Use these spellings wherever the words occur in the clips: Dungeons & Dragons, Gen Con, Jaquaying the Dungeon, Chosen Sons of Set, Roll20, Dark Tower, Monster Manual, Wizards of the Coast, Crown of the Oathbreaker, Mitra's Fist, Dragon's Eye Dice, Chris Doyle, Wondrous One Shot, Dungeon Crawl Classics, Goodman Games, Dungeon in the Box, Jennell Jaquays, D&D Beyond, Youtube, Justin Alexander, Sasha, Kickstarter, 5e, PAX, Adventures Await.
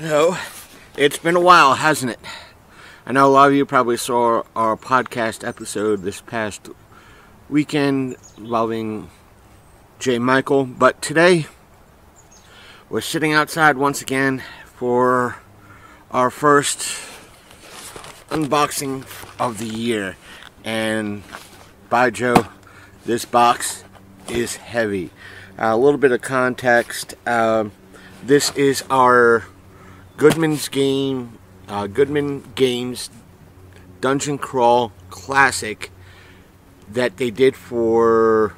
So, it's been a while, hasn't it? I know a lot of you probably saw our podcast episode this past weekend involving J. Michael, but today we're sitting outside once again for our first unboxing of the year. And by Joe, this box is heavy. A little bit of context, this is our Goodman Games Dungeon Crawl Classic that they did for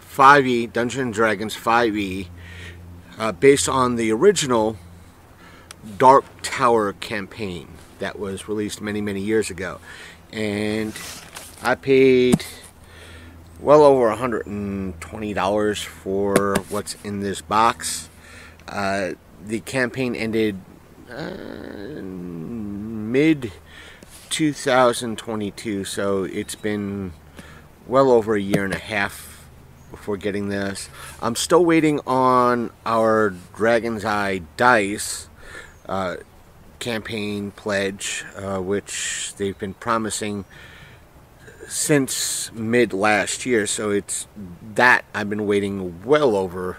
5e, Dungeons and Dragons 5e, based on the original Dark Tower campaign that was released many, many years ago. And I paid well over $120 for what's in this box. The campaign ended mid-2022, so it's been well over a year and a half before getting this. I'm still waiting on our Dragon's Eye Dice campaign pledge, which they've been promising since mid last year, so it's that I've been waiting well over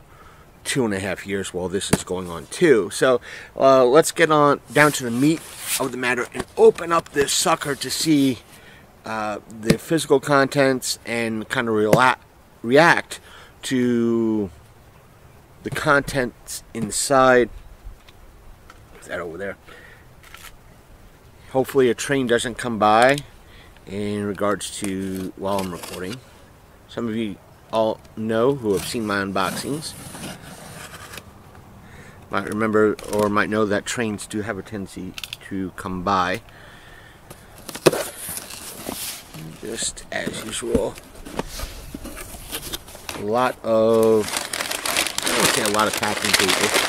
2.5 years while this is going on too. So let's get on down to the meat of the matter and open up this sucker to see the physical contents and kind of react to the contents inside. Is that over there? Hopefully a train doesn't come by in regards to while I'm recording. Some of you all know who have seen my unboxings might remember or might know that trains do have a tendency to come by. Just as usual, a lot of, I don't say a lot of packing paper.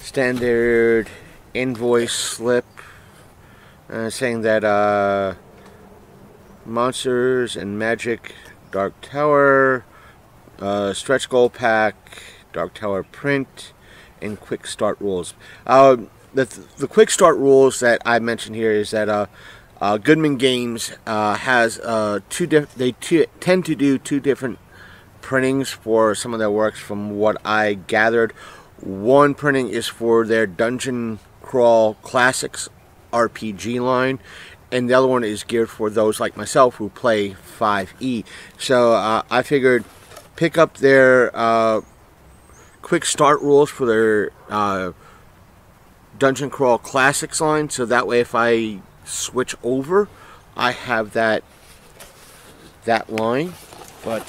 Standard invoice slip saying that Monsters and Magic Dark Tower, Stretch Goal Pack, Dark Tower print, and Quick Start rules. The Quick Start rules that I mentioned here is that Goodman Games has tend to do two different printings for some of their works from what I gathered. One printing is for their Dungeon Crawl Classics RPG line, and the other one is geared for those like myself who play 5e. So I figured pick up their Quick Start rules for their Dungeon Crawl Classics line, so that way if I switch over, I have that line. But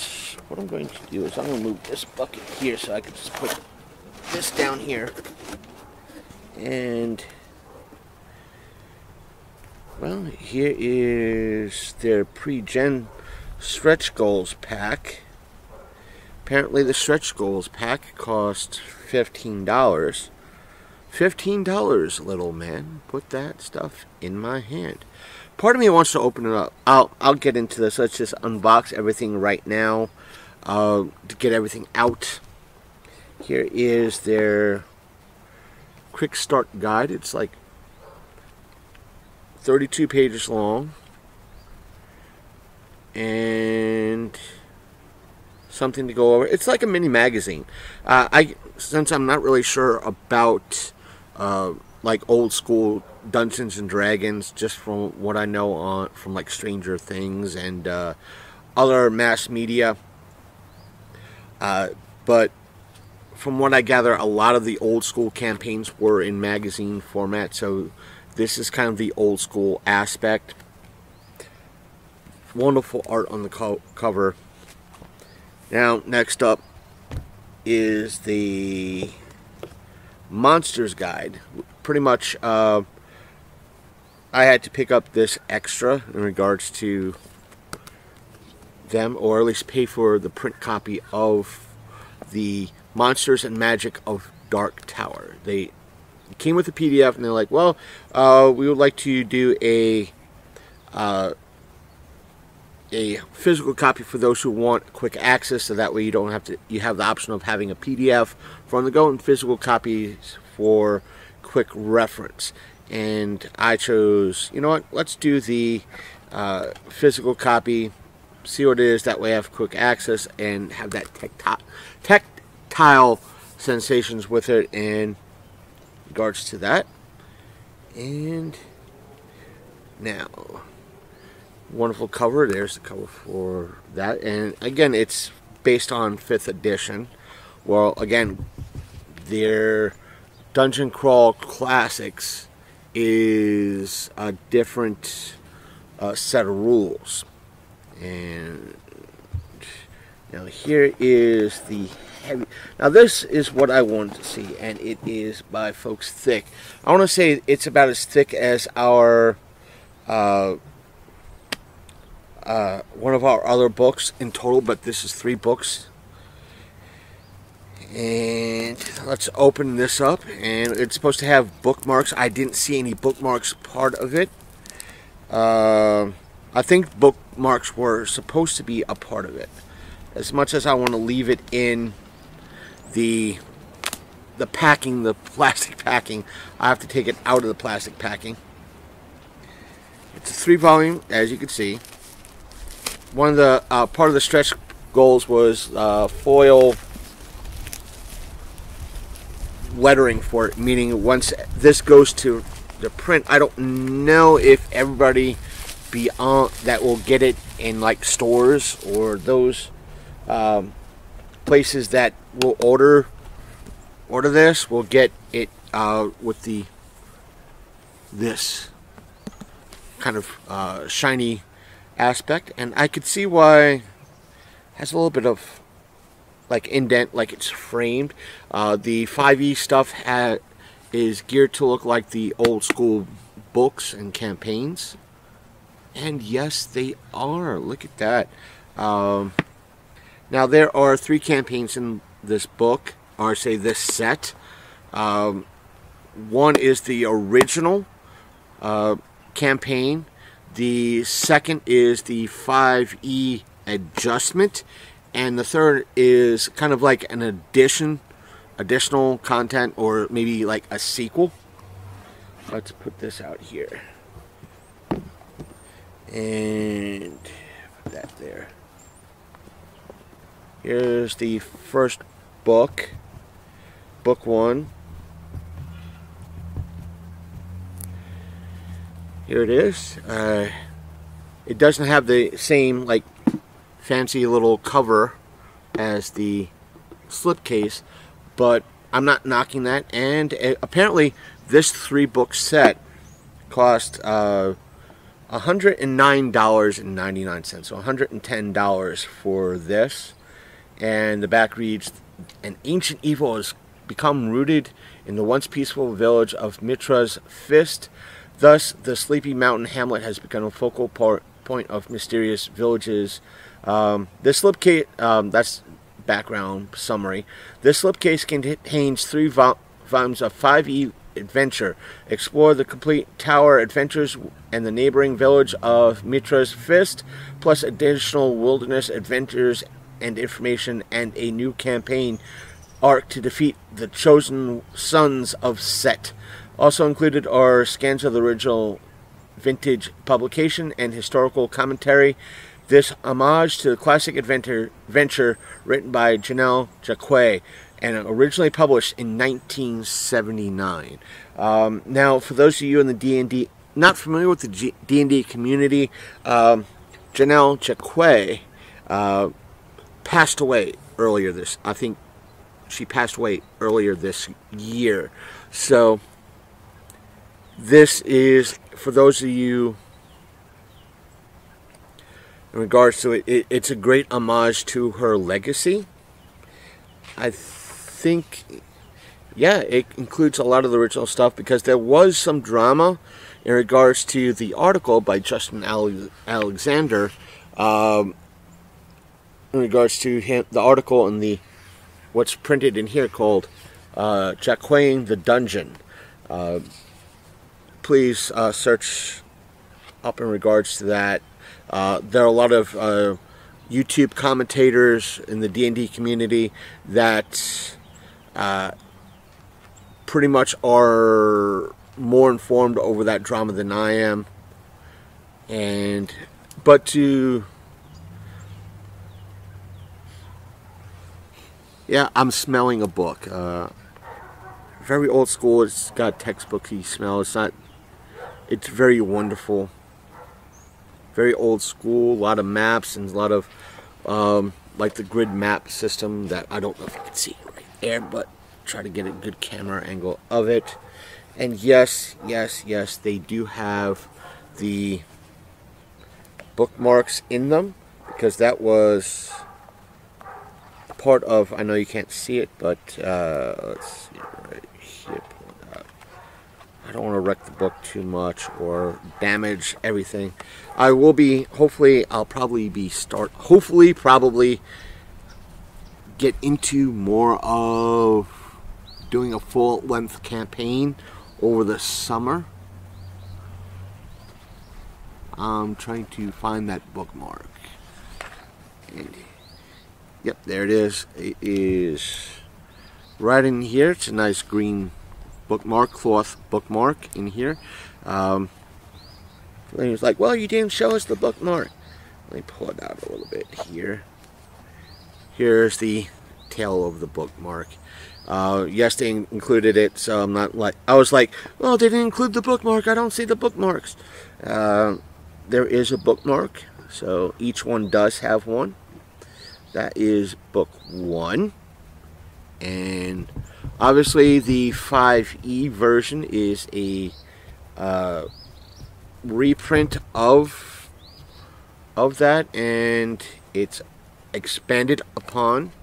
what I'm going to do is I'm going to move this bucket here so I can just put this down here, and well, here is their pre-gen stretch goals pack. Apparently the stretch goals pack cost $15. $15, little man. Put that stuff in my hand. Part of me wants to open it up. I'll get into this. Let's just unbox everything right now to get everything out. Here is their quick start guide. It's like 32 pages long and something to go over. It's like a mini magazine. Since I'm not really sure about like old school Dungeons and Dragons, just from what I know from like Stranger Things and other mass media, but from what I gather, a lot of the old school campaigns were in magazine format, so this is kind of the old school aspect. Wonderful art on the cover. Now, next up is the Monsters Guide. Pretty much, I had to pick up this extra in regards to them, or at least pay for the print copy of the Monsters and Magic of Dark Tower. They came with a PDF, and they're like, well, we would like to do a physical copy for those who want quick access, so that way you don't have to, you have the option of having a PDF for on the go and physical copies for quick reference. And I chose, you know what, let's do the physical copy, see what it is, that way I have quick access and have that tactile sensations with it in regards to that. And now, wonderful cover. There's the cover for that, and again, it's based on 5th edition. Well, again, their Dungeon Crawl Classics is a different set of rules. And now here is the heavy. Now this is what I wanted to see, and it is by folks Thick. I want to say it's about as thick as our one of our other books in total, but this is 3 books. And let's open this up, and it's supposed to have bookmarks. I didn't see any bookmarks part of it. I think bookmarks were supposed to be a part of it. As much as I want to leave it in the packing, the plastic packing, I have to take it out of the plastic packing. It's a 3-volume, as you can see. One of the part of the stretch goals was foil lettering for it, meaning once this goes to the print, I don't know if everybody beyond that will get it in like stores or those places that will order this will get it with this kind of shiny aspect. And I could see why it has a little bit of like indent, like it's framed. The 5e stuff is geared to look like the old school books and campaigns, and yes, they are. Look at that. Now there are 3 campaigns in this book, or say this set. One is the original campaign. The second is the 5e adjustment, and the third is kind of like an additional content, or maybe like a sequel. Let's put this out here and put that there. Here's the first book, book 1. Here it is. It doesn't have the same like fancy little cover as the slipcase, but I'm not knocking that. And apparently this 3-book set cost $109.99, so $110 for this. And the back reads, "An ancient evil has become rooted in the once peaceful village of Mitra's Fist. Thus, the sleepy mountain hamlet has become a focal point of mysterious villages." This slipcase, that's background summary. This slipcase contains 3 volumes of 5e adventure. Explore the complete tower adventures and the neighboring village of Mitra's Fist, plus additional wilderness adventures and information, and a new campaign arc to defeat the Chosen Sons of Set. Also included are scans of the original vintage publication and historical commentary. This homage to the classic adventure written by Jennell Jaquays and originally published in 1979. Now, for those of you in the D&D, not familiar with the D&D community, Jennell Jaquays passed away earlier this, I think she passed away earlier this year. So this is, for those of you, in regards to it, it's a great homage to her legacy. I think, yeah, it includes a lot of the original stuff, because there was some drama in regards to the article by Justin Alexander in regards to him, the article and the what's printed in here called Jaquaying the Dungeon. Please search up in regards to that. There are a lot of YouTube commentators in the D&D community that pretty much are more informed over that drama than I am. And but to yeah, I'm smelling a book. Very old school. It's got a textbooky smell. It's not. It's very wonderful. Very old school. A lot of maps and a lot of like the grid map system that I don't know if you can see right there, but try to get a good camera angle of it. And yes, yes, yes, they do have the bookmarks in them, because that was part of, I know you can't see it, but let's see right here, pull it up. I don't want to wreck the book too much or damage everything. I will be, hopefully, I'll probably be probably get into more of doing a full-length campaign over the summer. I'm trying to find that bookmark. And, yep, there it is. It is right in here. It's a nice green bookmark, cloth bookmark in here. And he was like, well, you didn't show us the bookmark. Let me pull it out a little bit here. Here's the tail of the bookmark. Yes, they included it, so I'm not like, I was like, well, they didn't include the bookmark. I don't see the bookmarks. There is a bookmark, so each one does have one. That is book one, and obviously the 5e version is a reprint of that, and it's expanded upon,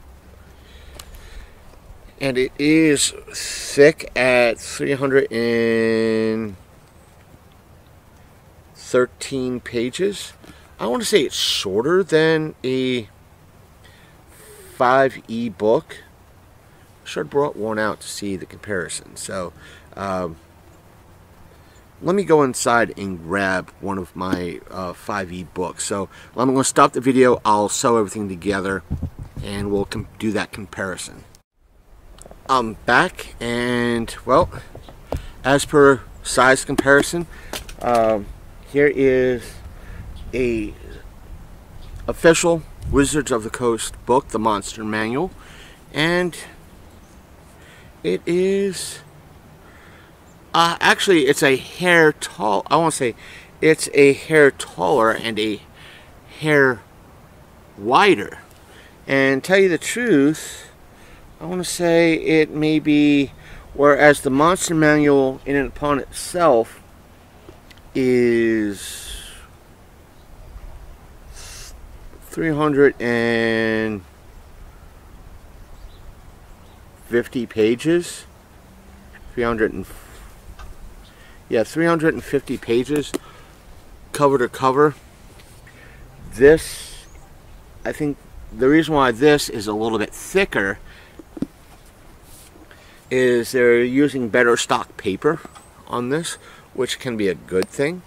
and it is thick at 313 pages. I want to say it's shorter than a 5e book. I should have brought one out to see the comparison. So let me go inside and grab one of my 5e books. So I'm going to stop the video. I'll sew everything together and we'll do that comparison. I'm back, and well, as per size comparison, here is a official Wizards of the Coast book, the Monster Manual, and it is actually it's a hair tall. I want to say it's a hair taller and a hair wider. And tell you the truth, I want to say it may be, whereas the Monster Manual in and upon itself is 350 pages, 350 pages cover to cover. This, I think the reason why this is a little bit thicker is they're using better stock paper on this, which can be a good thing.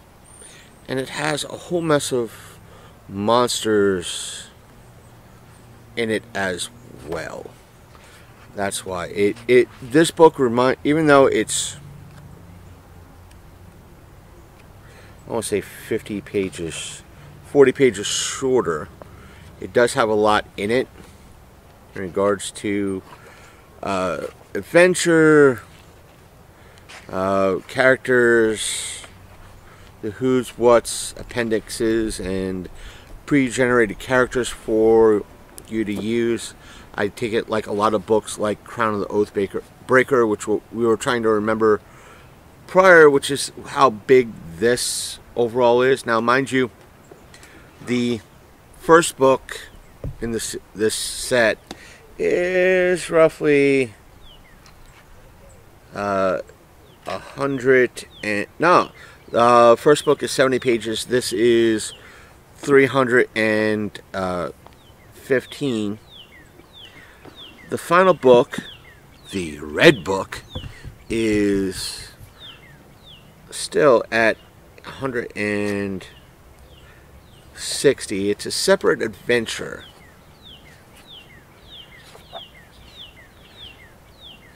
And it has a whole mess of monsters in it as well. That's why it this book even though it's, I want to say 40 pages shorter, it does have a lot in it in regards to adventure, characters, the who's, what's, appendixes, and pre-generated characters for you to use. I take it like a lot of books like Crown of the Oathbreaker, which we were trying to remember prior, which is how big this overall is. Now, mind you, the first book in this set is roughly 170 pages. This is 350 2015, the final book, the red book, is still at 160. It's a separate adventure.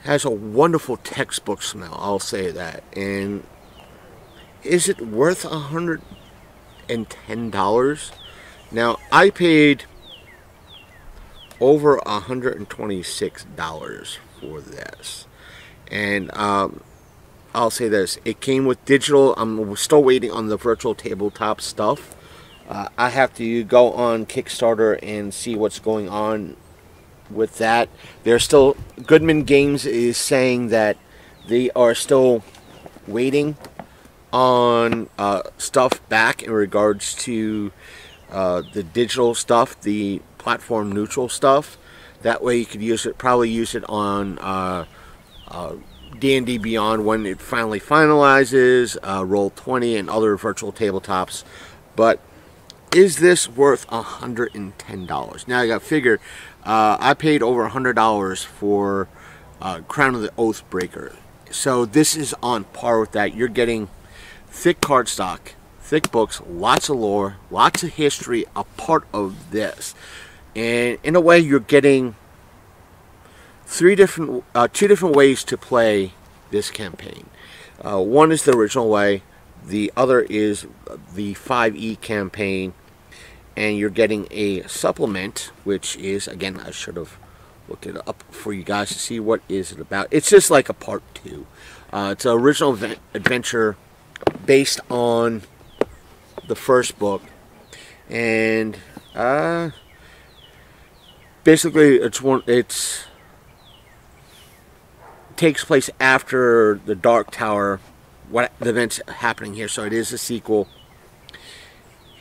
Has a wonderful textbook smell, I'll say that. And is it worth $110? Now, I paid over $126 for this. And I'll say this, it came with digital. I'm still waiting on the virtual tabletop stuff. I have to go on Kickstarter and see what's going on with that. They're still, Goodman Games is saying that they are still waiting on stuff back in regards to the digital stuff, the platform neutral stuff. That way you could use it, probably use it on D&D Beyond when it finally finalizes, Roll20 and other virtual tabletops. But is this worth $110? Now I gotta figure, I paid over $100 for Crown of the Oathbreaker. So this is on par with that. You're getting thick cardstock, thick books, lots of lore, lots of history, a part of this. And in a way, you're getting two different ways to play this campaign. One is the original way. The other is the 5e campaign. And you're getting a supplement, which is, again, I should have looked it up for you guys to see what is it about. It's just like a part two. It's an original adventure based on the first book. And basically, it takes place after the Dark Tower, what the events happening here. So it is a sequel.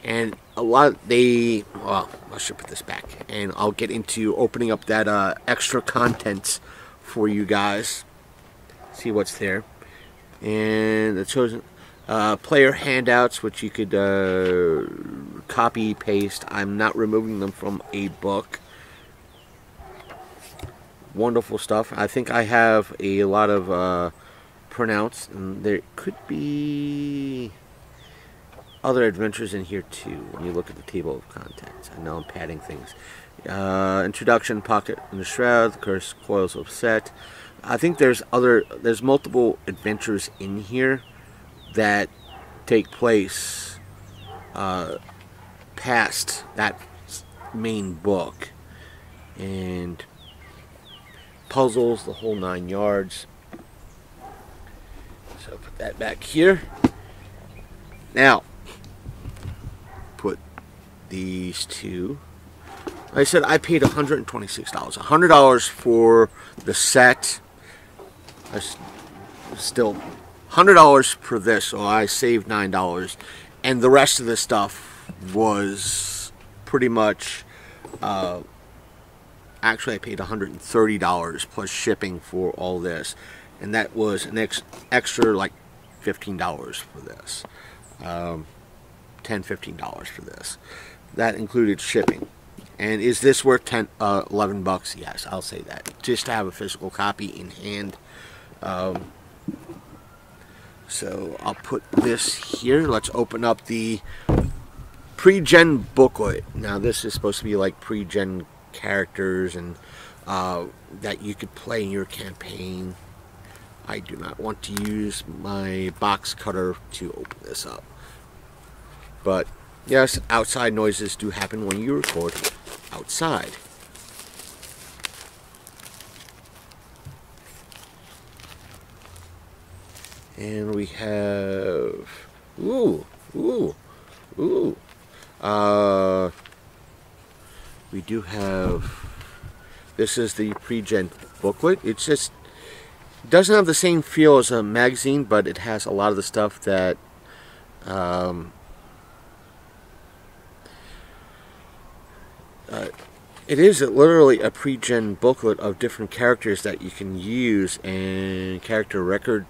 And a lot of well, I should put this back, and I'll get into opening up that extra contents for you guys. See what's there. And the chosen player handouts, which you could copy, paste. I'm not removing them from a book. Wonderful stuff. I think I have a lot of printouts, and there could be other adventures in here too when you look at the table of contents. I know I'm padding things. Introduction, Pocket in the Shroud, the Curse Coils of Set. I think there's multiple adventures in here that take place past that main book, and puzzles, the whole 9 yards. So put that back here. Now put these two. Like I said, I paid $126, $100 for the set. I still $100 for this, so I saved $9, and the rest of the stuff was pretty much actually I paid $130 plus shipping for all this, and that was an extra like $15 for this, $10-15 for this. That included shipping. And is this worth 11 bucks? Yes, I'll say that. Just to have a physical copy in hand. So I'll put this here. Let's open up the pre-gen booklet. Now this is supposed to be like pre-gen characters and that you could play in your campaign. I do not want to use my box cutter to open this up. But yes, outside noises do happen when you record outside. And we have we do have, this is the pre-gen booklet. It's just doesn't have the same feel as a magazine, but it has a lot of the stuff that it is literally a pre-gen booklet of different characters that you can use, and character record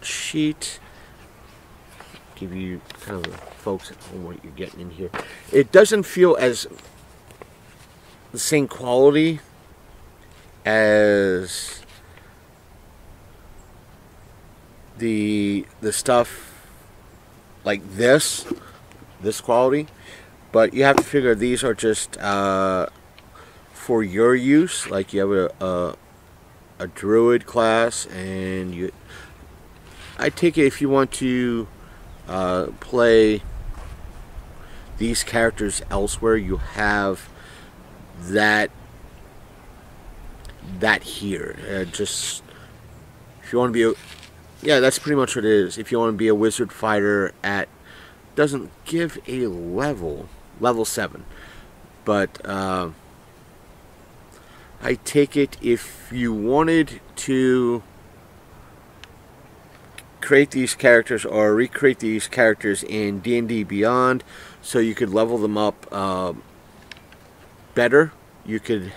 sheet. Give you kind of a focus on what you're getting in here. It doesn't feel as the same quality as the stuff like this quality, but you have to figure these are just for your use. Like you have a druid class, and you, I take it if you want to play these characters elsewhere, you have that here. Just if you want to be yeah, that's pretty much what it is. If you want to be a wizard fighter at, doesn't give a level 7, but I take it if you wanted to create these characters or recreate these characters in D&D Beyond, so you could level them up better, you could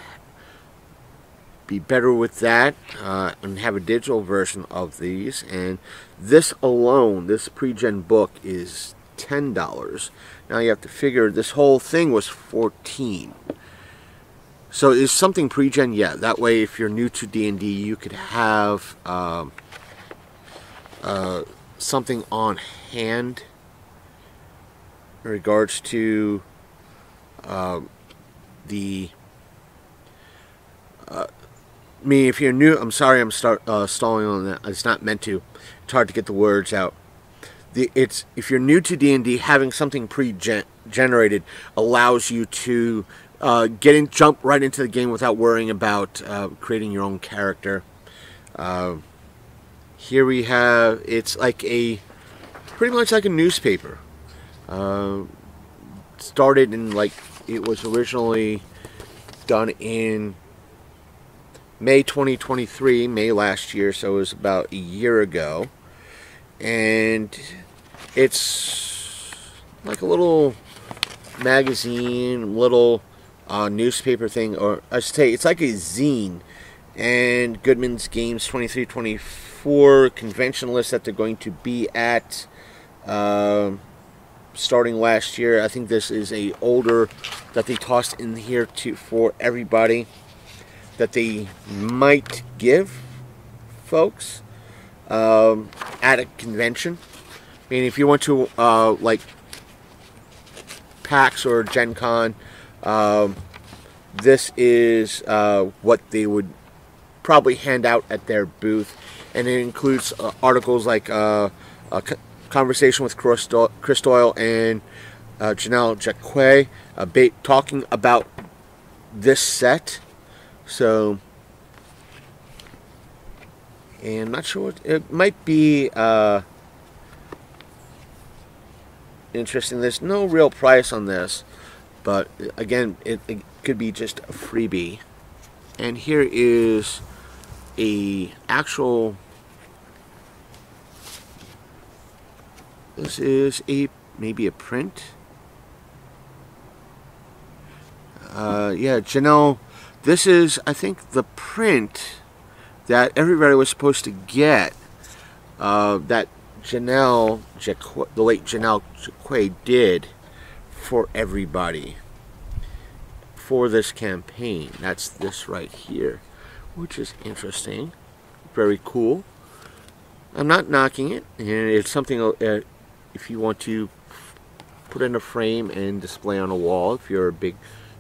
be better with that and have a digital version of these. And this alone, this pre-gen book, is $10. Now you have to figure this whole thing was $14. So is something pre-gen? Yeah, that way if you're new to D&D, you could have something on hand in regards to the I mean, if you're new, I'm sorry I'm stalling on that. It's not meant to. It's hard to get the words out. If you're new to D&D, having something pre-generated allows you to jump right into the game without worrying about creating your own character. Here we have, it's like a, pretty much like a newspaper. Started in like, it was originally done in May 2023, May last year, so it was about a year ago. And it's like a little magazine, little newspaper thing, or I should say, it's like a zine. And Goodman Games 23-24 convention list that they're going to be at starting last year. I think this is a older that they tossed in here for everybody, that they might give folks at a convention. I mean, if you went to like PAX or Gen Con, this is what they would probably hand out at their booth. And it includes articles like a conversation with Chris Doyle and Jennell Jaquays talking about this set. So, and I'm not sure what, it might be interesting. There's no real price on this, but again, it could be just a freebie. And here is a actual, this is a, maybe a print. Yeah, Jennell. This is, I think, the print that everybody was supposed to get, that Jennell Jaquays, the late Jennell Jaquays, did for everybody for this campaign. That's this right here, which is interesting, very cool. I'm not knocking it, and it's something if you want to put in a frame and display on a wall. If you're a big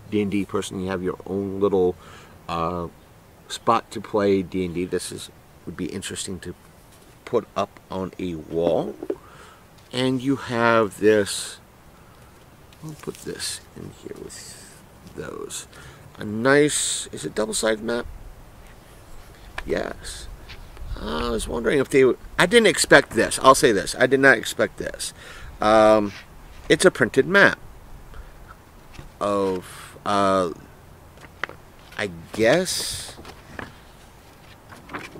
D&D person, you have your own little spot to play D&D. This would be interesting to put up on a wall. And you have this, I'll put this in here with those. A nice, is it double-sided map? Yes. I was wondering if they would, I didn't expect this. I'll say this, I did not expect this. It's a printed map of I guess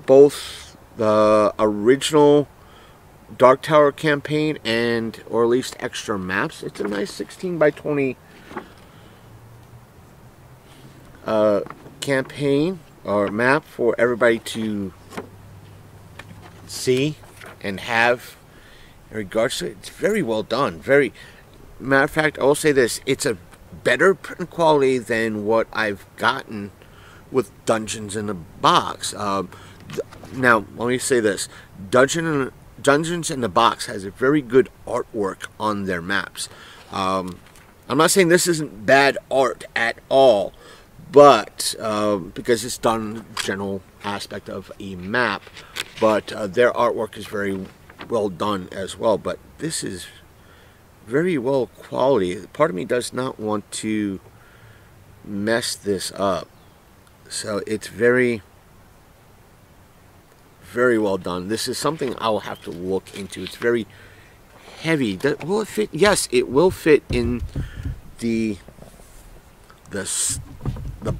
both the original Dark Tower campaign and, or at least extra maps. It's a nice 16x20 campaign or map for everybody to see and have in regards to it. It's very well done. Very, matter of fact, I will say this, it's a better print quality than what I've gotten with Dungeons in the Box. Now, let me say this. Dungeons in the Box has a very good artwork on their maps. I'm not saying this isn't bad art at all, but because it's done general aspect of a map, but their artwork is very well done as well. But this is very well quality. Part of me does not want to mess this up, so it's very well done. This is something I'll have to look into. It's very heavy. Will it fit? Yes, it will fit in the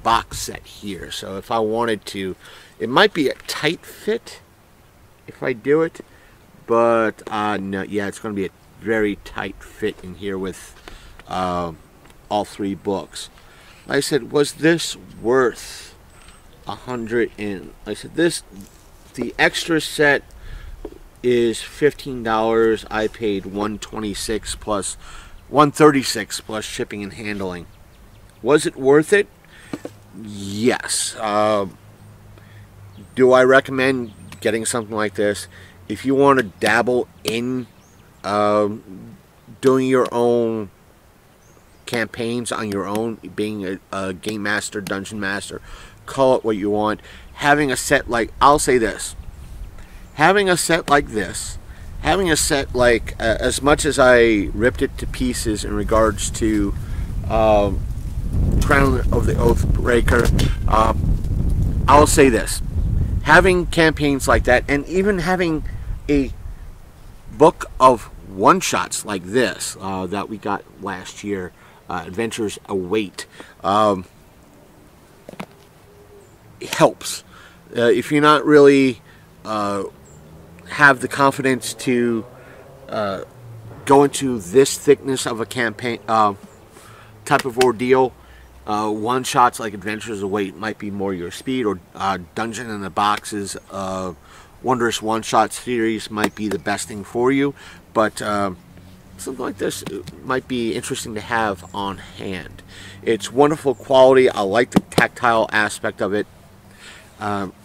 box set here. So if I wanted to, it might be a tight fit if I do it, but no, yeah, it's going to be a very tight fit in here with all three books. Like I said, was this worth $100? And like I said, this, the extra set is $15. I paid $126 plus $136 plus shipping and handling. Was it worth it? Yes. Do I recommend getting something like this? If you want to dabble in doing your own campaigns on your own, being a game master, dungeon master, call it what you want, having a set like, I'll say this, having a set like this, having a set like, as much as I ripped it to pieces in regards to Crown of the Oathbreaker, I'll say this, having campaigns like that, and even having a book of one-shots like this that we got last year, Adventures Await, helps. If you're not really have the confidence to go into this thickness of a campaign type of ordeal, one-shots like Adventures Await might be more your speed, or Dungeon in the Box's Wondrous One Shot series might be the best thing for you. But something like this might be interesting to have on hand. It's wonderful quality. I like the tactile aspect of it.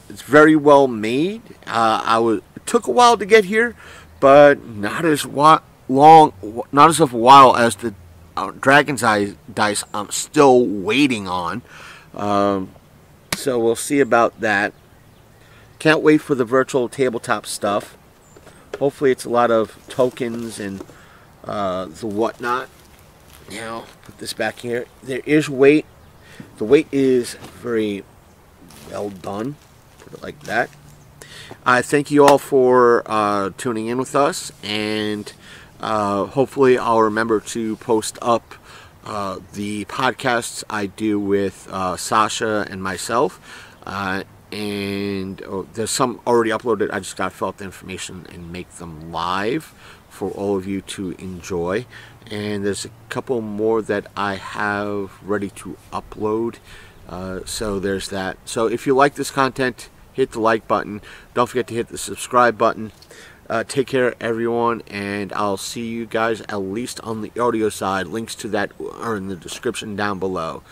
It's very well made. It took a while to get here, but not as long as the Dragon's Eye Dice I'm still waiting on. So we'll see about that. Can't wait for the virtual tabletop stuff. Hopefully it's a lot of tokens and the whatnot. Now, put this back here. There is weight. The weight is very well done. Put it like that. I thank you all for tuning in with us, and hopefully I'll remember to post up the podcasts I do with Sasha and myself, and there's some already uploaded. I just got to fill out the information and make them live for all of you to enjoy, and there's a couple more that I have ready to upload, so there's that. So if you like this content, hit the like button. Don't forget to hit the subscribe button. Take care, everyone, and I'll see you guys at least on the audio side. Links to that are in the description down below.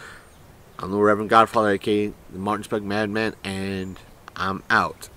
I'm the Reverend Godfather, a.k.a. the Martinsburg Madman, and I'm out.